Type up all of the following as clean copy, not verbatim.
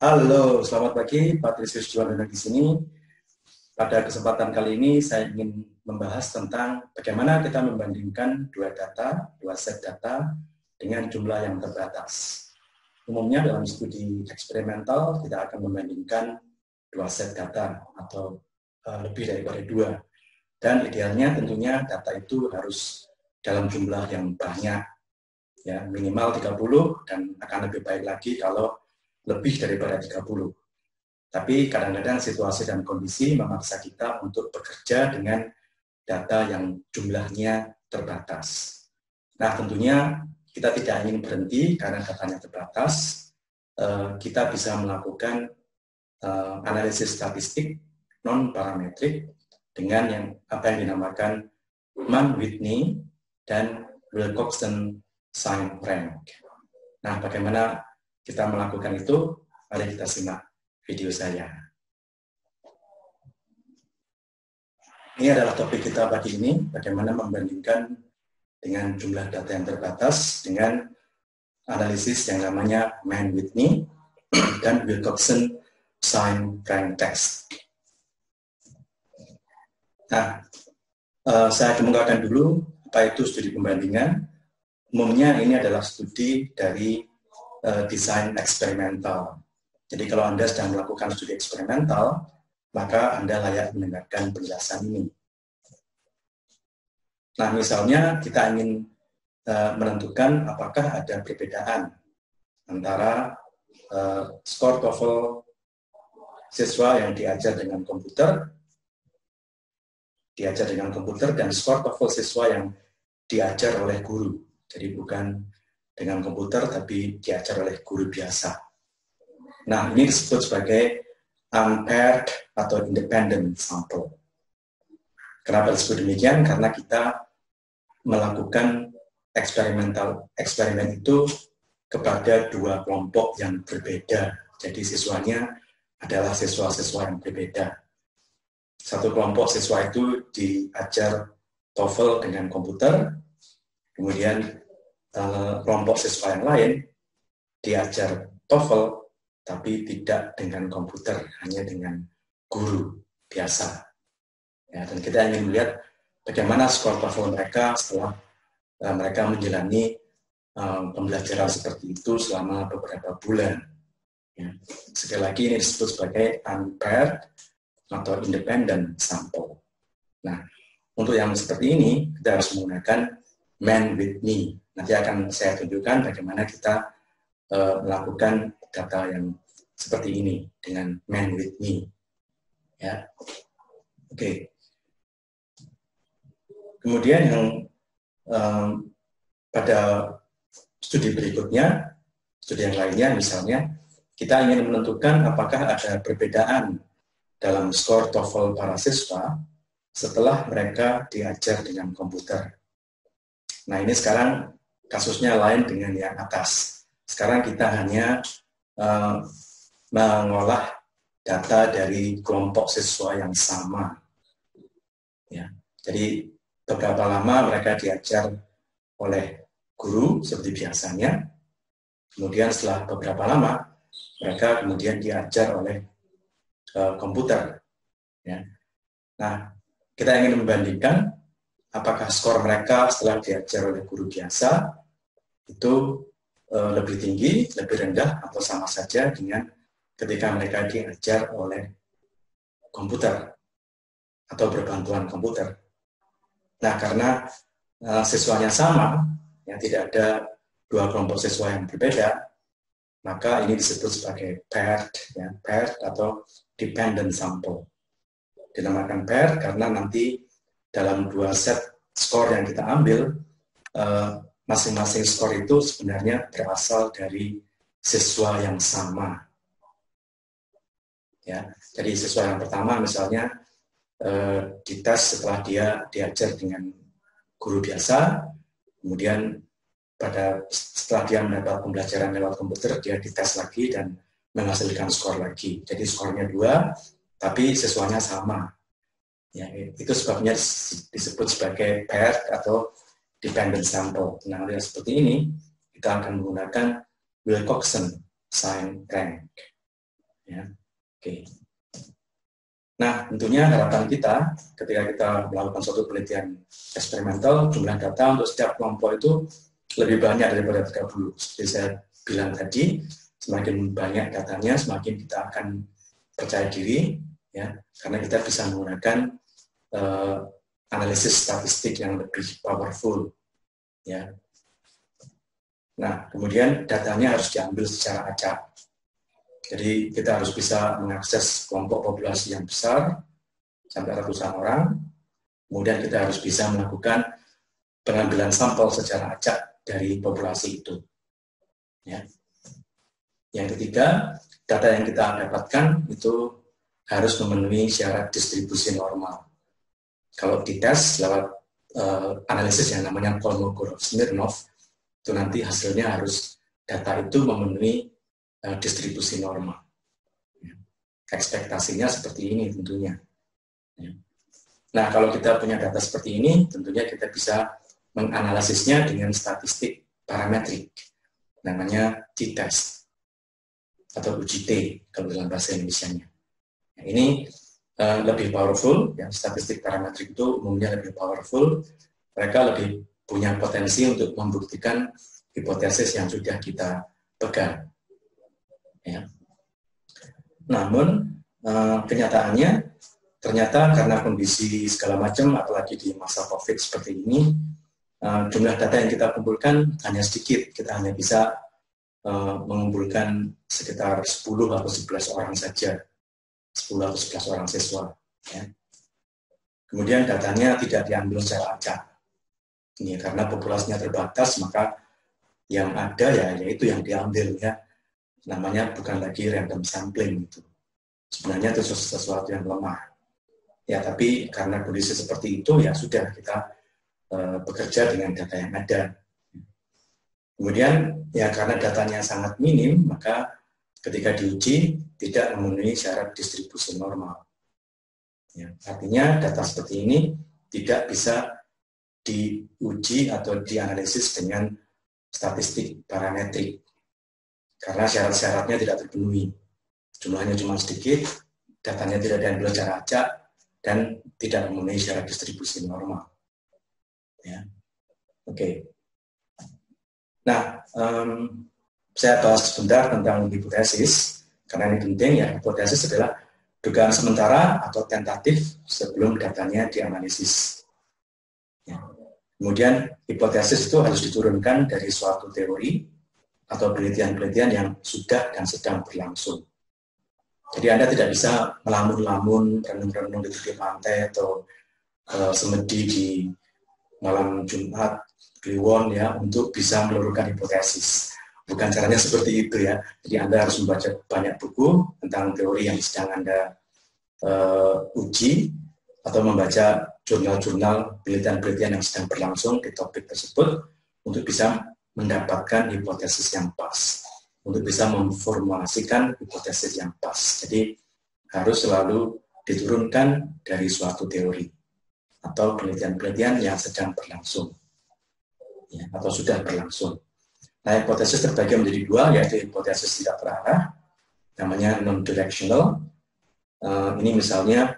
Halo, selamat pagi, Patrisius Djiwandono di sini. Pada kesempatan kali ini saya ingin membahas tentang bagaimana kita membandingkan dua set data dengan jumlah yang terbatas. Umumnya dalam studi eksperimental kita akan membandingkan dua set data atau lebih daripada dua. Dan idealnya tentunya data itu harus dalam jumlah yang banyak, ya, minimal 30 dan akan lebih baik lagi kalau lebih daripada 30. Tapi kadang-kadang situasi dan kondisi memaksa kita untuk bekerja dengan data yang jumlahnya terbatas. Nah, tentunya kita tidak ingin berhenti karena datanya terbatas. Kita bisa melakukan analisis statistik non-parametrik dengan apa yang dinamakan Mann-Whitney dan Wilcoxon Signed Rank. Nah, bagaimana kita melakukan itu, mari kita simak video saya. Ini adalah topik kita pagi ini, bagaimana membandingkan dengan jumlah data yang terbatas dengan analisis yang namanya Mann-Whitney dan Wilcoxon Signed Rank Test. Nah, saya kemukakan dulu apa itu studi pembandingan. Umumnya ini adalah studi dari desain eksperimental. Jadi kalau Anda sedang melakukan studi eksperimental, maka Anda layak mendengarkan penjelasan ini. Nah, misalnya kita ingin menentukan apakah ada perbedaan antara skor TOEFL siswa yang diajar dengan komputer dan skor TOEFL siswa yang diajar oleh guru. Jadi bukan dengan komputer, tapi diajar oleh guru biasa. Nah, ini disebut sebagai unpaired atau independent sample. Kenapa disebut demikian? Karena kita melakukan eksperimen itu kepada dua kelompok yang berbeda. Jadi siswanya adalah siswa-siswa yang berbeda. Satu kelompok siswa itu diajar TOEFL dengan komputer, kemudian kelompok siswa yang lain diajar TOEFL tapi tidak dengan komputer, hanya dengan guru biasa. Ya, dan kita ingin melihat bagaimana skor TOEFL mereka setelah mereka menjalani pembelajaran seperti itu selama beberapa bulan. Ya. Sekali lagi ini disebut sebagai unpaired atau independent sample. Nah, untuk yang seperti ini kita harus menggunakan Mann-Whitney. Nanti akan saya tunjukkan bagaimana kita melakukan data yang seperti ini dengan Mann-Whitney. Ya. Oke. Okay. Kemudian yang pada studi berikutnya, studi yang lainnya misalnya, kita ingin menentukan apakah ada perbedaan dalam skor TOEFL para siswa setelah mereka diajar dengan komputer. Nah, ini sekarang kasusnya lain dengan yang atas. Sekarang kita hanya mengolah data dari kelompok siswa yang sama. Ya. Jadi, beberapa lama mereka diajar oleh guru seperti biasanya. Kemudian setelah beberapa lama, mereka kemudian diajar oleh komputer. Ya. Nah, kita ingin membandingkan apakah skor mereka setelah diajar oleh guru biasa itu lebih tinggi, lebih rendah, atau sama saja dengan ketika mereka diajar oleh komputer atau berbantuan komputer. Nah, karena siswanya sama, ya, tidak ada dua kelompok siswa yang berbeda, maka ini disebut sebagai paired, ya, paired atau dependent sample. Dinamakan paired karena nanti dalam dua set skor yang kita ambil, masing-masing skor itu sebenarnya berasal dari siswa yang sama. Ya, jadi siswa yang pertama misalnya dites setelah dia diajar dengan guru biasa, kemudian setelah dia mendapat pembelajaran lewat komputer, dia dites lagi dan menghasilkan skor lagi. Jadi skornya dua, tapi siswanya sama. Ya, itu sebabnya disebut sebagai paired atau dependent sample. Nah, yang seperti ini kita akan menggunakan Wilcoxon Signed Rank. Ya. Oke. Nah, tentunya harapan kita ketika kita melakukan suatu penelitian eksperimental, jumlah data untuk setiap kelompok itu lebih banyak daripada 30. Seperti saya bilang tadi, semakin banyak datanya, semakin kita akan percaya diri, ya, karena kita bisa menggunakan analisis statistik yang lebih powerful, ya. Nah, kemudian datanya harus diambil secara acak. Jadi kita harus bisa mengakses kelompok populasi yang besar, sampai ratusan orang. Kemudian kita harus bisa melakukan pengambilan sampel secara acak dari populasi itu. Ya. Yang ketiga, data yang kita dapatkan itu harus memenuhi syarat distribusi normal. Kalau dites lewat analisis yang namanya Kolmogorov-Smirnov, itu nanti hasilnya harus data itu memenuhi distribusi normal. Ekspektasinya seperti ini tentunya. Nah, kalau kita punya data seperti ini, tentunya kita bisa menganalisisnya dengan statistik parametrik, namanya t-test atau uji T kalau dalam bahasa Indonesia-nya. Nah, ini lebih powerful, ya. Statistik parametrik itu umumnya lebih powerful, mereka lebih punya potensi untuk membuktikan hipotesis yang sudah kita pegang. Ya. Namun kenyataannya ternyata karena kondisi segala macam, apalagi di masa COVID seperti ini, jumlah data yang kita kumpulkan hanya sedikit. Kita hanya bisa mengumpulkan sekitar 10 atau 11 orang saja, 10 atau 11 orang siswa, ya. Kemudian datanya tidak diambil secara acak. Ini karena populasinya terbatas, maka yang ada ya yaitu yang diambil, ya. Namanya bukan lagi random sampling itu. Sebenarnya itu sesuatu yang lemah. Ya, tapi karena kondisi seperti itu, ya sudah kita bekerja dengan data yang ada. Kemudian, ya karena datanya sangat minim, maka ketika diuji tidak memenuhi syarat distribusi normal. Ya, artinya data seperti ini tidak bisa diuji atau dianalisis dengan statistik parametrik. Karena syarat-syaratnya tidak terpenuhi. Jumlahnya cuma sedikit, datanya tidak diambil secara acak, dan tidak memenuhi syarat distribusi normal. Ya. Oke. Nah, saya bahas sebentar tentang hipotesis, karena ini penting ya. Hipotesis adalah dugaan sementara atau tentatif sebelum datanya dianalisis. Ya. Kemudian, hipotesis itu harus diturunkan dari suatu teori, atau penelitian-penelitian yang sudah dan sedang berlangsung. Jadi Anda tidak bisa melamun-lamun, renung-renung di tepi pantai atau semedi di malam Jumat, Kliwon, ya, untuk bisa meluruskan hipotesis. Bukan caranya seperti itu, ya. Jadi Anda harus membaca banyak buku tentang teori yang sedang Anda uji, atau membaca jurnal-jurnal penelitian-penelitian yang sedang berlangsung di topik tersebut, untuk bisa mendapatkan hipotesis yang pas, untuk bisa memformulasikan hipotesis yang pas. Jadi harus selalu diturunkan dari suatu teori atau penelitian-penelitian yang sedang berlangsung, ya, atau sudah berlangsung. Nah, hipotesis terbagi menjadi dua, yaitu hipotesis tidak terarah, namanya non-directional. Ini misalnya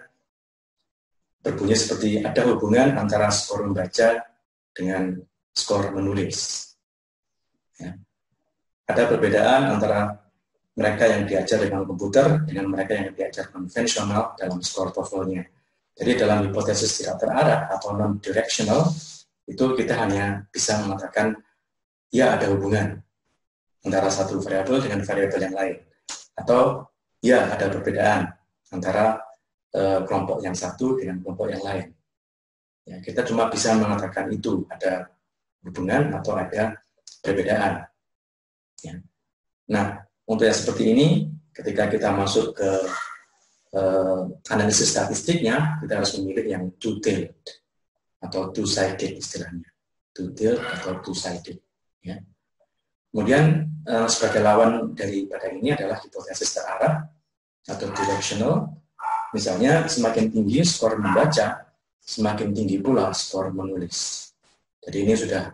berbunyi seperti ada hubungan antara skor membaca dengan skor menulis. Ya. Ada perbedaan antara mereka yang diajar dengan komputer dengan mereka yang diajar konvensional dalam skor TOEFL-nya. Jadi dalam hipotesis tidak terarah atau non-directional, itu kita hanya bisa mengatakan ya ada hubungan antara satu variabel dengan variabel yang lain, atau ya ada perbedaan antara kelompok yang satu dengan kelompok yang lain. Ya, kita cuma bisa mengatakan itu ada hubungan atau ada perbedaan. Ya. Nah, untuk yang seperti ini, ketika kita masuk ke analisis statistiknya, kita harus memilih yang two-tailed atau two-sided istilahnya. Two-tailed atau two-sided. Ya. Kemudian sebagai lawan daripada ini adalah hipotesis terarah atau directional. Misalnya, semakin tinggi skor membaca, semakin tinggi pula skor menulis. Jadi ini sudah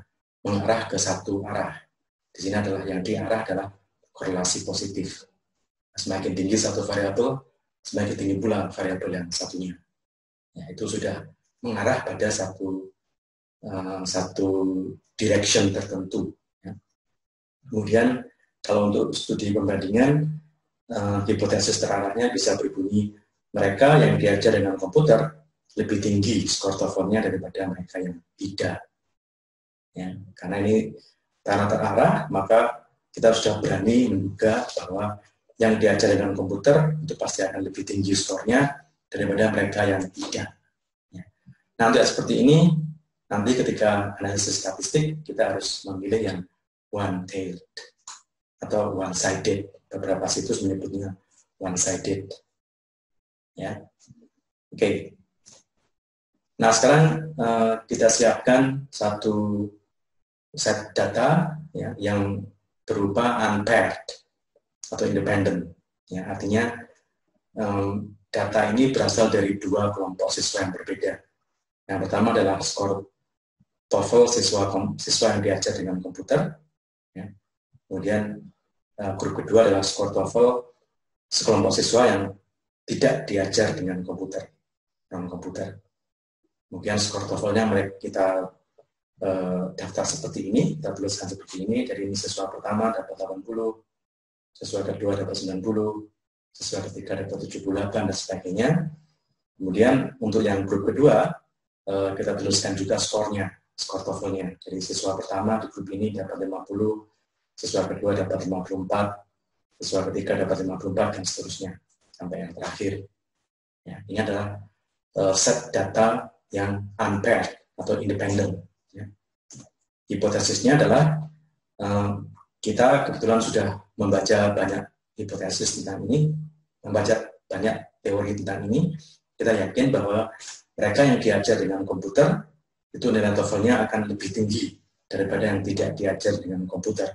mengarah ke satu arah. Di sini adalah yang diarah adalah korelasi positif. Semakin tinggi satu variabel, semakin tinggi pula variabel yang satunya. Ya, itu sudah mengarah pada satu direction tertentu. Ya. Kemudian kalau untuk studi pembandingan, hipotesis terarahnya bisa berbunyi mereka yang diajar dengan komputer lebih tinggi skor TOEFL-nya daripada mereka yang tidak. Ya, karena ini terarah, maka kita sudah berani menduga bahwa yang diajar dengan komputer itu pasti akan lebih tinggi skornya daripada mereka yang tidak. Ya. Nah, untuk seperti ini, nanti ketika analisis statistik, kita harus memilih yang one-tailed atau one-sided. Beberapa situs menyebutnya one-sided. Ya. Oke. Nah, sekarang kita siapkan satu set data ya, yang berupa unpaired atau independen. Ya, artinya data ini berasal dari dua kelompok siswa yang berbeda. Yang pertama adalah skor TOEFL siswa yang diajar dengan komputer. Ya. Kemudian grup kedua adalah skor TOEFL sekelompok siswa yang tidak diajar dengan komputer. Kemudian skor TOEFL-nya kita daftar seperti ini, kita tuliskan seperti ini. Jadi ini siswa pertama dapat 80, siswa kedua dapat 90, siswa ketiga dapat 78, dan sebagainya. Kemudian untuk yang grup kedua, kita tuliskan juga skornya, skor TOEFL-nya. Jadi siswa pertama di grup ini dapat 50, siswa kedua dapat 54, siswa ketiga dapat 54, dan seterusnya, sampai yang terakhir. Ya, ini adalah set data yang unpaired atau independen. Hipotesisnya adalah kita kebetulan sudah membaca banyak hipotesis tentang ini, membaca banyak teori tentang ini. Kita yakin bahwa mereka yang diajar dengan komputer itu nilai TOEFL-nya akan lebih tinggi daripada yang tidak diajar dengan komputer.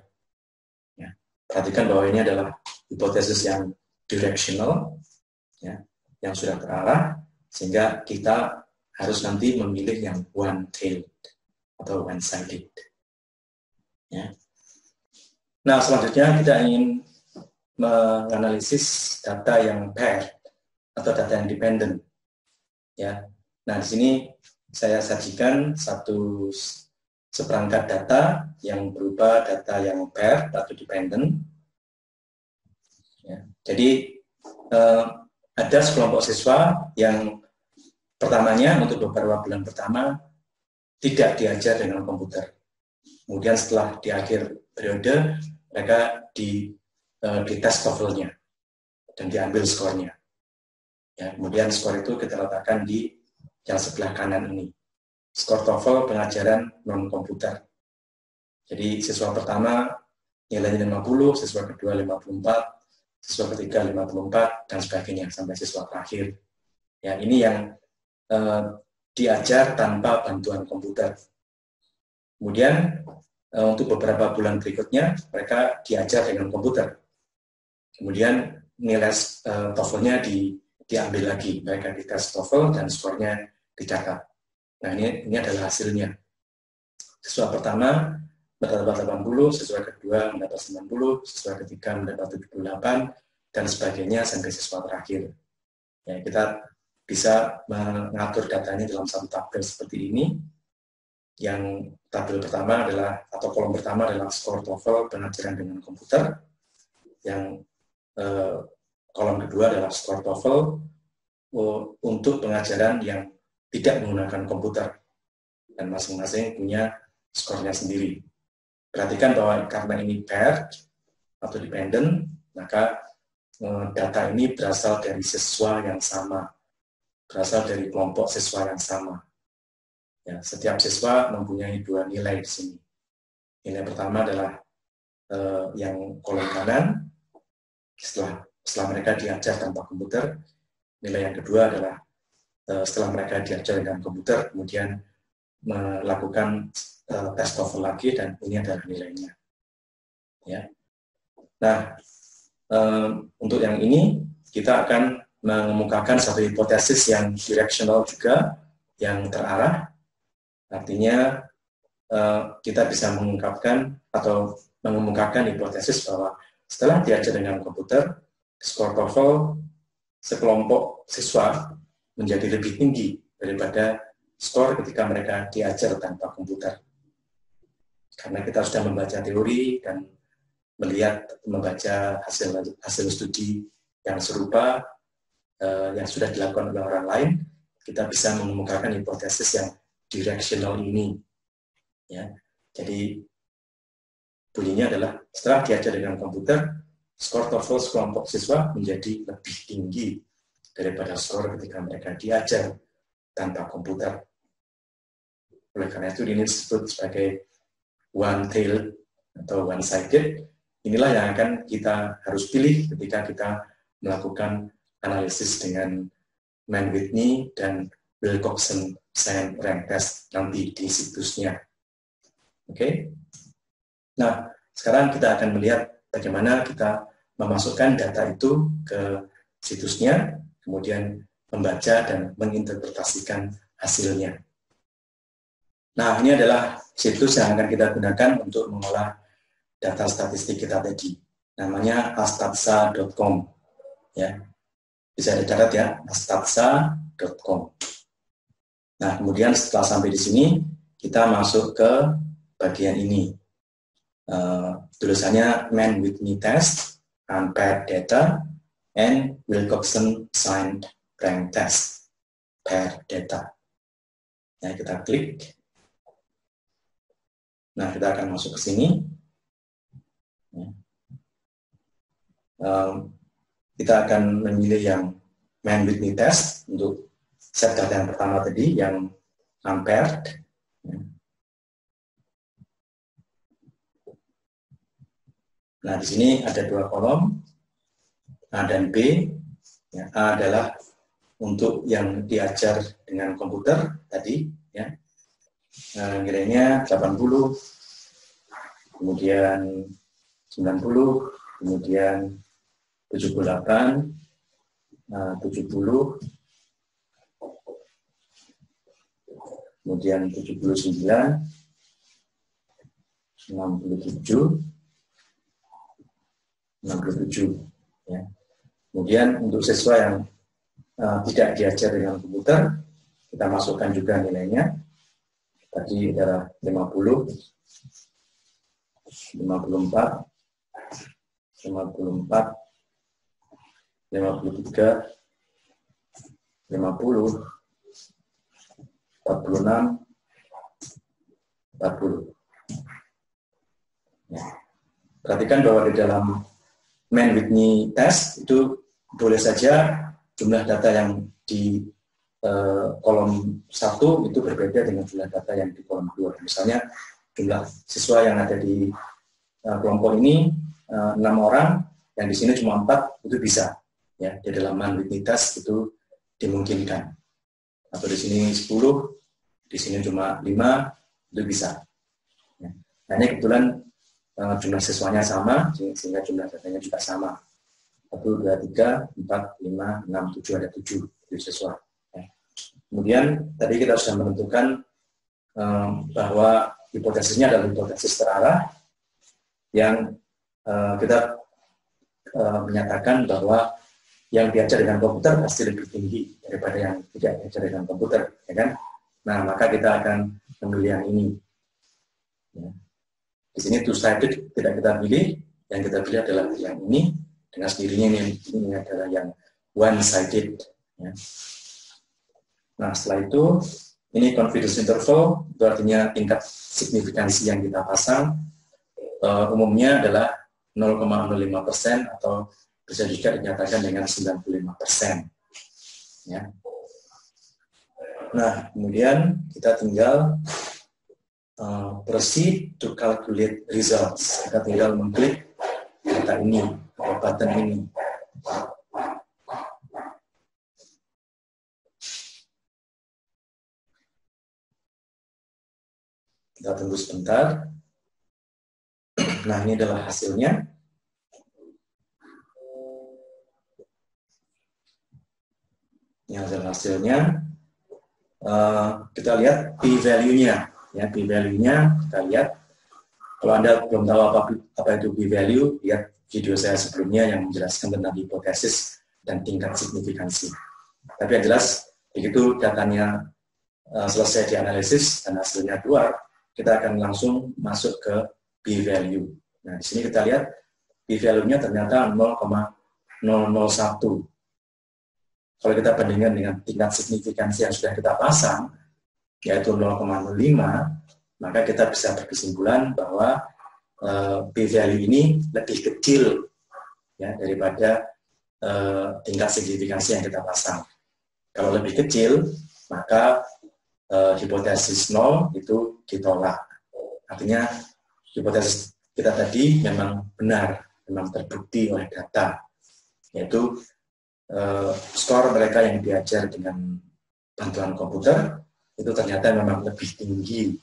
Ya. Perhatikan bahwa ini adalah hipotesis yang directional, ya, yang sudah terarah, sehingga kita harus nanti memilih yang one-tailed atau one-sided. Ya. Nah, selanjutnya kita ingin menganalisis data yang paired atau data independen. Ya. Nah, di sini saya sajikan satu seperangkat data yang berupa data yang paired atau dependent. Ya. Jadi ada sekelompok siswa yang pertamanya untuk beberapa bulan pertama tidak diajar dengan komputer. Kemudian setelah di akhir periode, mereka dites TOEFL-nya dan diambil skornya. Ya, kemudian skor itu kita letakkan di yang sebelah kanan ini. Skor TOEFL pengajaran non-komputer. Jadi siswa pertama nilainya 50, siswa kedua 54, siswa ketiga 54, dan sebagainya, sampai siswa terakhir. Ya, ini yang diajar tanpa bantuan komputer. Kemudian untuk beberapa bulan berikutnya mereka diajar dengan komputer. Kemudian nilai TOEFL-nya diambil lagi, mereka dites TOEFL dan skornya dicatat. Nah, ini adalah hasilnya. Siswa pertama mendapat 80, siswa kedua mendapat 90, siswa ketiga mendapat 78, dan sebagainya sampai siswa terakhir. Ya, kita bisa mengatur datanya dalam satu tabel seperti ini. Yang tabel pertama adalah, atau kolom pertama adalah skor TOEFL pengajaran dengan komputer. Yang kolom kedua adalah skor TOEFL untuk pengajaran yang tidak menggunakan komputer. Dan masing-masing punya skornya sendiri. Perhatikan bahwa karena ini paired atau dependent, maka data ini berasal dari siswa yang sama, berasal dari kelompok siswa yang sama. Ya, setiap siswa mempunyai dua nilai di sini. Nilai pertama adalah yang kolom kanan, setelah mereka diajar tanpa komputer. Nilai yang kedua adalah setelah mereka diajar dengan komputer, kemudian melakukan tes TOEFL lagi, dan ini adalah nilainya. Ya. Nah, untuk yang ini, kita akan mengemukakan satu hipotesis yang directional juga, yang terarah. Artinya kita bisa mengungkapkan atau mengemukakan hipotesis bahwa setelah diajar dengan komputer, skor TOEFL sekelompok siswa menjadi lebih tinggi daripada skor ketika mereka diajar tanpa komputer. Karena kita sudah membaca teori dan melihat, membaca hasil studi yang serupa yang sudah dilakukan oleh orang lain, kita bisa mengemukakan hipotesis yang directional ini. Ya, jadi bunyinya adalah setelah diajar dengan komputer, skor TOEFL sekelompok siswa menjadi lebih tinggi daripada skor ketika mereka diajar tanpa komputer. Oleh karena itu ini disebut sebagai one-tailed atau one-sided. Inilah yang akan kita harus pilih ketika kita melakukan analisis dengan Mann-Whitney dan Wilcoxon Signed Rank Test nanti di situsnya. Oke? Nah, sekarang kita akan melihat bagaimana kita memasukkan data itu ke situsnya, kemudian membaca dan menginterpretasikan hasilnya. Nah, ini adalah situs yang akan kita gunakan untuk mengolah data statistik kita tadi. Namanya astatsa.com. Ya, bisa dicatat ya, astatsa.com. Nah, kemudian setelah sampai di sini, kita masuk ke bagian ini. Tulisannya Mann-Whitney Test, Unpaired Data, and Wilcoxon Signed Rank Test, Paired Data. Nah, kita klik. Nah, kita akan masuk ke sini. Kita akan memilih yang Mann-Whitney Test untuk set data yang pertama tadi, yang Unpaired. Nah, di sini ada dua kolom, A dan B. Ya, A adalah untuk yang diajar dengan komputer tadi, ya, nilainya 80, kemudian 90, kemudian 78, 70, kemudian 79, 67, 67, ya. Kemudian untuk siswa yang tidak diajar dengan komputer, kita masukkan juga nilainya. Tadi adalah 50, 54, 53, 50, 46, 40. Ya. Perhatikan bahwa di dalam Mann-Whitney Test itu boleh saja jumlah data yang di kolom 1 itu berbeda dengan jumlah data yang di kolom 2. Misalnya jumlah siswa yang ada di kelompok ini 6 orang, yang di sini cuma 4, itu bisa. Ya, di dalam Mann-Whitney Test itu dimungkinkan. Atau di sini 10, di sini cuma 5, itu bisa. Ya. Nah, ini kebetulan jumlah siswanya sama, sehingga jumlah datanya juga sama. 1, 2, 3, 4, 5, 6, 7, ada 7 siswa. Kemudian tadi kita sudah menentukan bahwa hipotesisnya adalah hipotesis terarah, yang kita menyatakan bahwa yang diajar dengan komputer pasti lebih tinggi daripada yang tidak diajar dengan komputer, ya kan? Nah, maka kita akan memilih yang ini. Ya. Di sini two-sided tidak kita pilih, yang kita pilih adalah yang ini, dengan sendirinya ini adalah yang one-sided. Ya. Nah, setelah itu, ini confidence interval, itu artinya tingkat signifikansi yang kita pasang, umumnya adalah 0,05% atau bisa juga dinyatakan dengan 95%. Ya. Nah, kemudian kita tinggal proceed to calculate results. Kita tinggal mengklik data ini, button ini. Kita tunggu sebentar. Nah, ini adalah hasilnya. Ini hasilnya. Kita lihat p-value-nya. Ya, p-value-nya kita lihat. Kalau Anda belum tahu apa itu p-value, lihat video saya sebelumnya yang menjelaskan tentang hipotesis dan tingkat signifikansi. Tapi yang jelas, begitu datanya selesai dianalisis dan hasilnya keluar, kita akan langsung masuk ke p-value. Nah, di sini kita lihat p-value-nya ternyata 0,001. Kalau kita bandingkan dengan tingkat signifikansi yang sudah kita pasang, yaitu 0,05, maka kita bisa berkesimpulan bahwa p-value ini lebih kecil ya, daripada tingkat signifikansi yang kita pasang. Kalau lebih kecil, maka hipotesis 0 itu ditolak. Artinya, hipotesis kita tadi memang benar, memang terbukti oleh data, yaitu skor mereka yang diajar dengan bantuan komputer itu ternyata memang lebih tinggi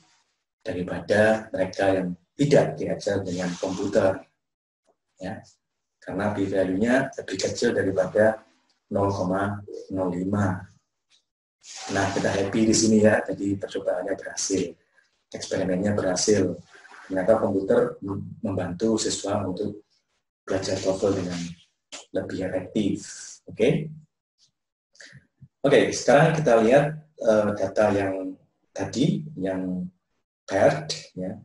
daripada mereka yang tidak diajar dengan komputer. Ya. Karena p-value-nya lebih kecil daripada 0,05. Nah, kita happy di sini ya, jadi percobaannya berhasil, eksperimennya berhasil. Ternyata komputer membantu siswa untuk belajar TOEFL dengan lebih efektif. Oke? Oke, sekarang kita lihat data yang tadi, yang paired, ya.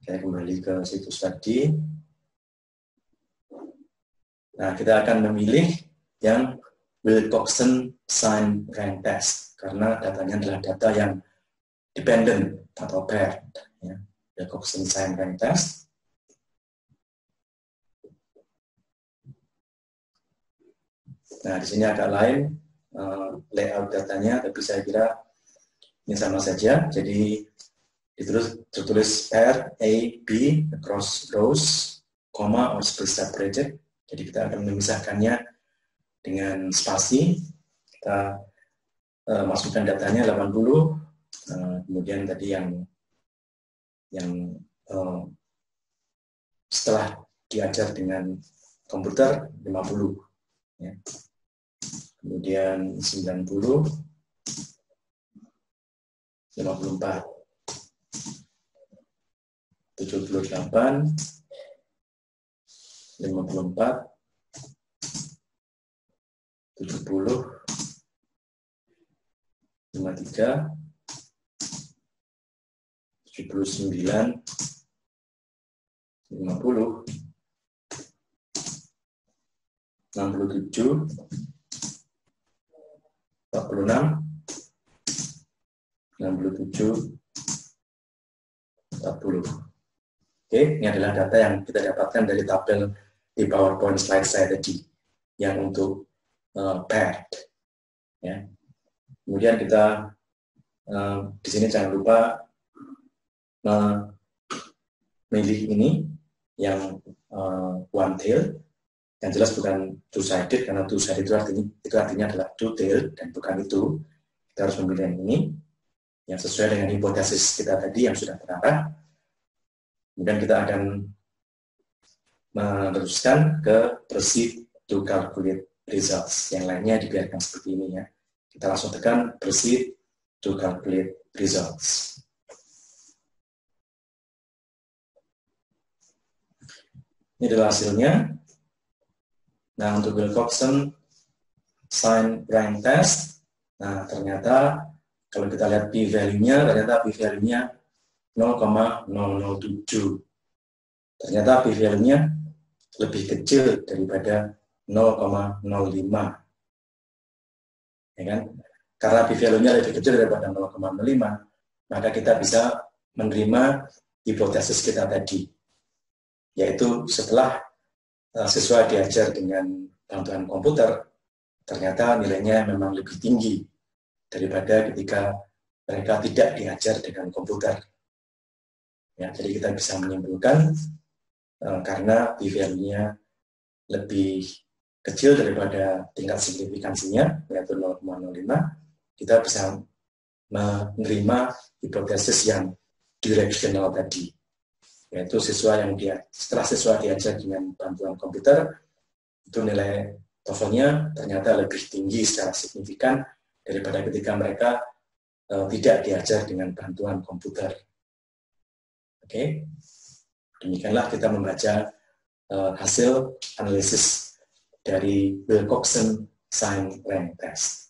Saya kembali ke situs tadi. Nah, kita akan memilih yang Wilcoxon Signed Rank Test karena datanya adalah data yang dependent atau paired. Ya. Wilcoxon Signed Rank Test. Nah, di sini agak lain layout datanya, tapi saya kira ini sama saja. Jadi tertulis R, A, B, across rows, comma, or space separated. Jadi kita akan memisahkannya dengan spasi. Kita masukkan datanya 80, kemudian tadi yang setelah diajar dengan komputer 50, ya. Kemudian 90, 54. 78, 54, 70, 53, 79, 50, 67, 46, 67, 40. Oke, ini adalah data yang kita dapatkan dari tabel di PowerPoint slide saya tadi, yang untuk paired. Ya. Kemudian kita di sini jangan lupa memilih ini yang one tail, yang jelas bukan two sided karena two sided itu artinya adalah two tail dan bukan itu. Kita harus memilih yang ini yang sesuai dengan hipotesis kita tadi yang sudah terarah. Kemudian kita akan meneruskan ke proceed to calculate results. Yang lainnya dibiarkan seperti ini ya. Kita langsung tekan proceed to calculate results. Ini adalah hasilnya. Nah, untuk Wilcoxon Signed Rank Test, nah ternyata kalau kita lihat p-value-nya, ternyata p-value-nya 0,007. Ternyata p-value-nya lebih kecil daripada 0,05. Ya kan? Karena p-value-nya lebih kecil daripada 0,05, maka kita bisa menerima hipotesis kita tadi, yaitu setelah siswa diajar dengan bantuan komputer, ternyata nilainya memang lebih tinggi daripada ketika mereka tidak diajar dengan komputer. Ya, jadi kita bisa menyimpulkan karena p-value-nya lebih kecil daripada tingkat signifikansinya, yaitu 0,05, kita bisa menerima hipotesis yang directional tadi, yaitu siswa yang setelah siswa diajar dengan bantuan komputer, itu nilai TOEFL-nya ternyata lebih tinggi secara signifikan daripada ketika mereka tidak diajar dengan bantuan komputer. Oke, demikianlah kita membaca hasil analisis dari Wilcoxon Signed Rank Test.